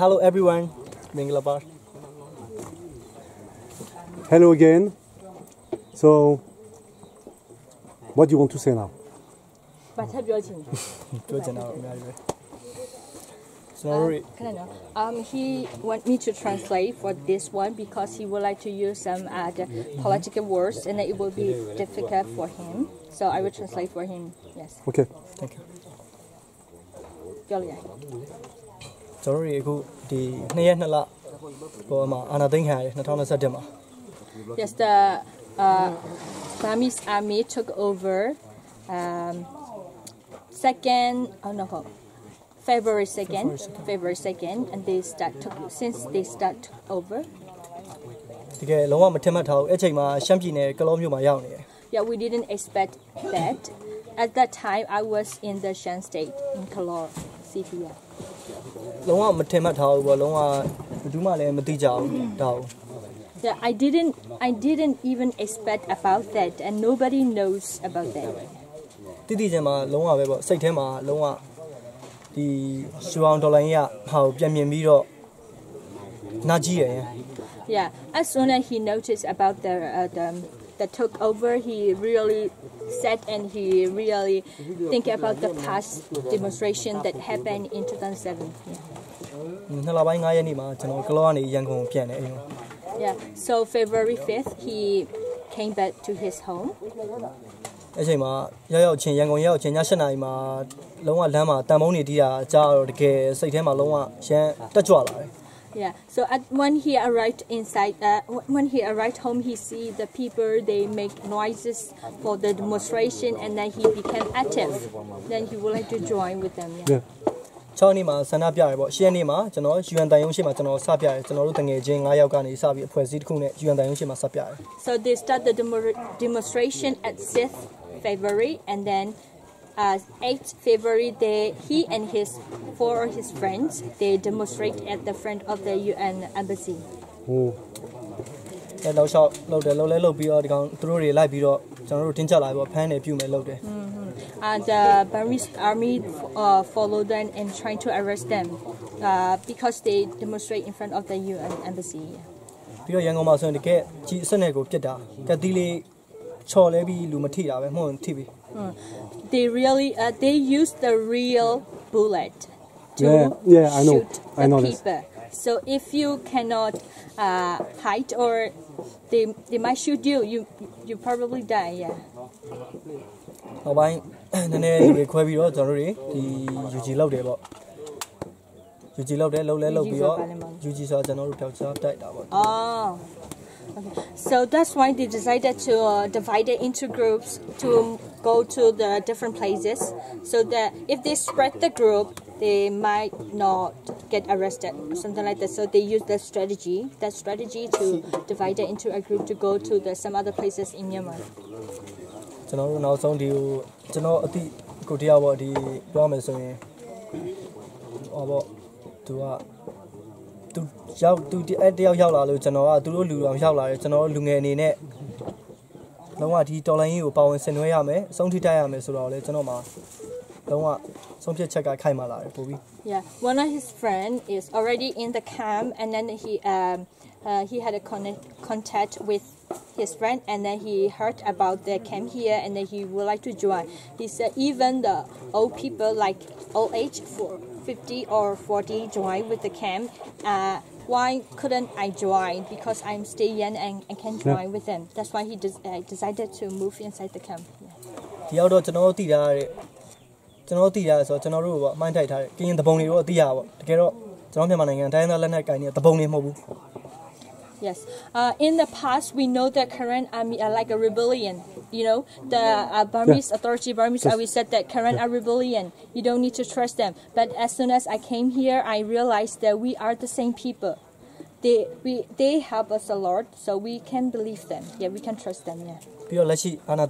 Hello everyone, Minglaba. Hello again. So, what do you want to say now? Sorry. He want me to translate for this one because he would like to use some other political words and it will be difficult for him. So I will translate for him. Yes. Okay. Thank you. Sorry, yes, the Islamist army took over February 2nd, and they start over. Yeah, we didn't expect that. At that time, I was in the Shan State in Kalor city. Yeah, I didn't even expect about that, and nobody knows about that. Yeah, as soon as he noticed about the took over, he really said and he really think about the past demonstration that happened in 2007. Yeah, so February 5th, he came back to his home. Yeah. So when he arrived home, he see the people. They make noises for the demonstration, and then he became active. Then he would like to join with them. Yeah. So they start the demonstration at 6th February, and then 8th February, he and his friends, they demonstrate at the front of the UN Embassy. Oh. And the Burmese army followed them and trying to arrest them because they demonstrate in front of the UN Embassy. They really they use the real bullet to shoot people. So if you cannot hide, or they might shoot you, you probably die. Yeah. Oh. Okay. So that's why they decided to divide it into groups to go to the different places, so that if they spread the group, they might not get arrested, something like that. So they use that strategy to divide it into a group to go to some other places in Myanmar. Yeah, one of his friends is already in the camp, and then he had a contact with his friend, and then he heard about the camp here, and then he would like to join. He said even the old people, like old age, 50 or 40, join with the camp. Why couldn't I join? Because I'm still young and I can join with them. That's why he decided to move inside the camp. Yes. In the past, we know that current army are like a rebellion. You know, the Burmese authority, Burmese always said that current are rebellion. You don't need to trust them. But as soon as I came here, I realized that we are the same people. They help us a lot, so we can believe them. Yeah, we can trust them. Yeah.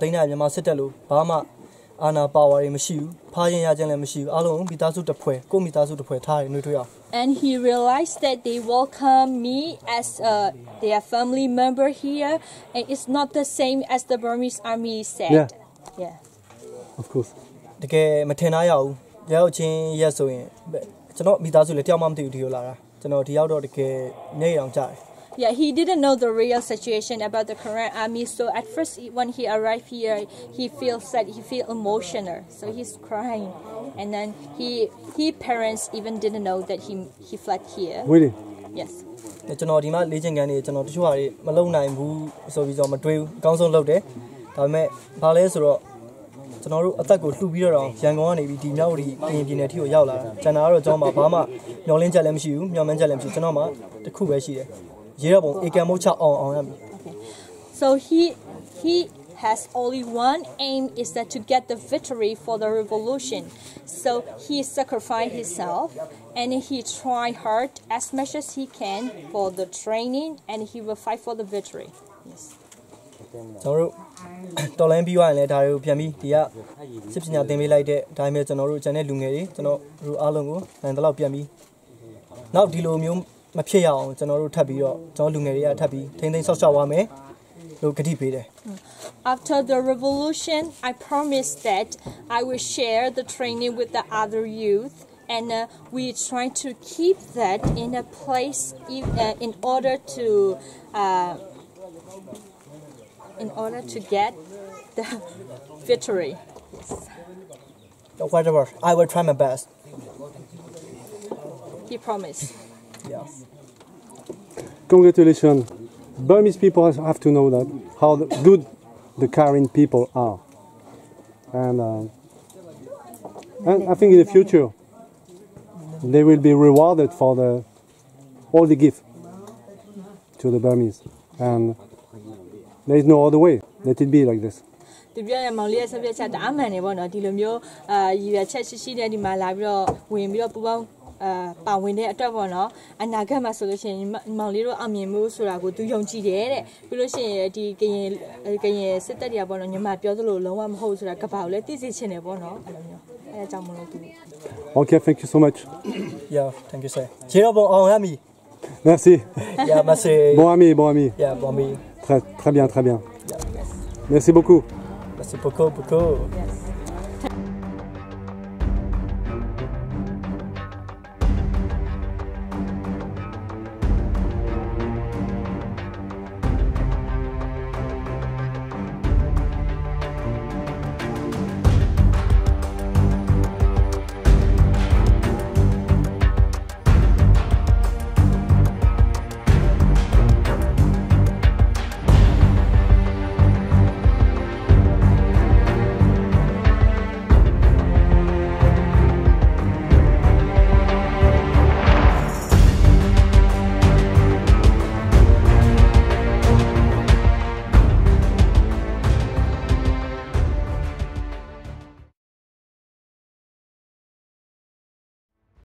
And he realized that they welcome me as their family member here, and it's not the same as the Burmese army said. Yeah. Yeah. Of course. Yeah, he didn't know the real situation about the Korean army. So at first, when he arrived here, he feels sad, he feels emotional. So he's crying, and then his parents even didn't know that he fled here. Really? Yes. Okay. So he has only one aim, is that to get the victory for the revolution. So he sacrificed himself and he tried hard as much as he can for the training, and he will fight for the victory. Yes. After the revolution, I promised that I will share the training with the other youth, and we try to keep that in a place in order to get the victory. Yes. Whatever, I will try my best. He promised. Yeah. Congratulations. Burmese people have to know that how good the Karen people are, and I think in the future they will be rewarded for all the gift to the Burmese, and there is no other way. Let it be like this. The Okay, thank you so much. Yeah, thank you, sir. Merci. Yeah, merci. Bon ami. Yeah, bon ami. Très bien. Merci beaucoup. Merci beaucoup. Yes.